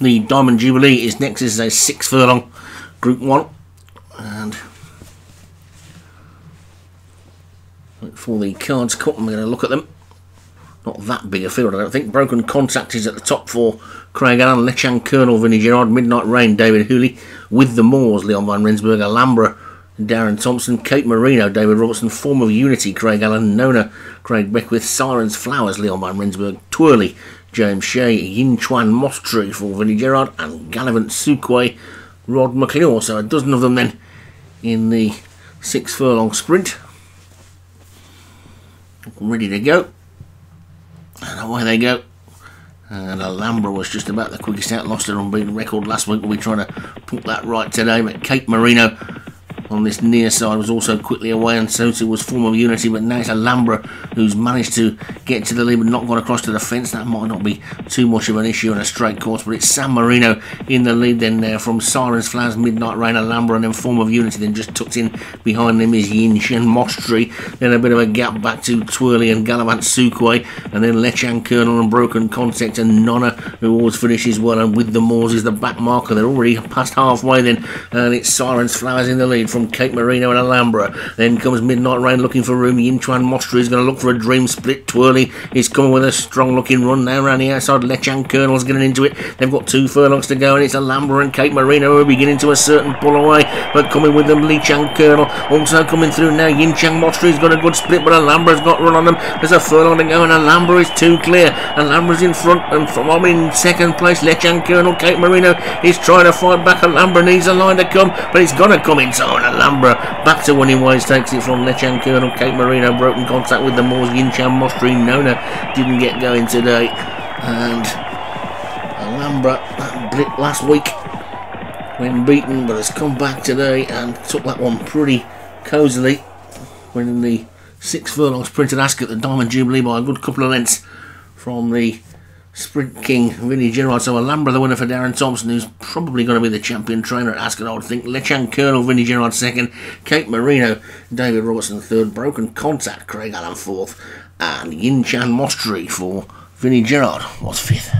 The Diamond Jubilee is next. This is a 6 furlong Group 1. And for the cards cut, I'm going to look at them. Not that big a field, I don't think. Broken Contact is at the top for Craig Allen. Lechang Colonel, Vinnie Gerard. Midnight Rain, David Hooley. With the Moors, Leon van Rensburg. Alhambra, Darren Thompson. Kate Marino, David Robertson. Form of Unity, Craig Allen. Nona, Craig Beckwith. Sirens Flowers, Leon van Rensburg. Twirly, James Shea. Yin Chuan Mostree for Vinnie Gerard. And Gallivant Sukwe, Rod McClure. So a dozen of them then in the 6 furlong sprint. Ready to go. And away they go. And Alhambra was just about the quickest out. Lost her unbeaten record last week. We'll be trying to put that right today. But Cape Marino on this near side was also quickly away, and so too was Form of Unity. But now it's Alhambra who's managed to get to the lead but not gone across to the fence. That might not be too much of an issue on a straight course, but it's San Marino in the lead then there from Sirens Flowers, Midnight Rain, Alhambra, and then Form of Unity. Then just tucked in behind them is Yin Chuan Mostree. Then a bit of a gap back to Twirly and Gallivant Sukwe, and then Lechang Colonel and Broken Contact and Nona, who always finishes well, and With the Moors is the back marker. They're already past halfway then, and it's Sirens Flowers in the lead from Cape Marino and Alhambra. Then comes Midnight Rain looking for room. Yin Chuan Mostree is going to look for a dream split. Twirly is coming with a strong looking run now around the outside. Lechang Colonel's getting into it. They've got 2 furlongs to go, and it's Alhambra and Cape Marino who are beginning to a certain pull away, but coming with them Lechang Colonel also coming through now. Yin Chuan Mostree's got a good split, but Alhambra's got run on them. There's a furlong to go, and Alhambra is too clear. Alhambra's in front and from in second place. Lechang Colonel, Cape Marino is trying to fight back. Alhambra needs a line to come, but it's going to come inside. Alhambra back to winning ways, takes it from Lechang Colonel, Cape Marino, Broken Contact with the Moors, Yin Chuan Mostree. Nona didn't get going today, and Alhambra blipped last week when beaten, but has come back today and took that one pretty cosily, winning the 6 furlong sprint at Ascot, the Diamond Jubilee, by a good couple of lengths from the Sprint King Vinnie Gerard. So Alhambra the winner for Darren Thompson, who's probably going to be the champion trainer at Ascot, I would think. Lechang Colonel, Vinnie Gerard second. Cape Marino, David Robertson third. Broken Contact, Craig Allen fourth. And Yin Chuan Mostree for Vinnie Gerard was fifth.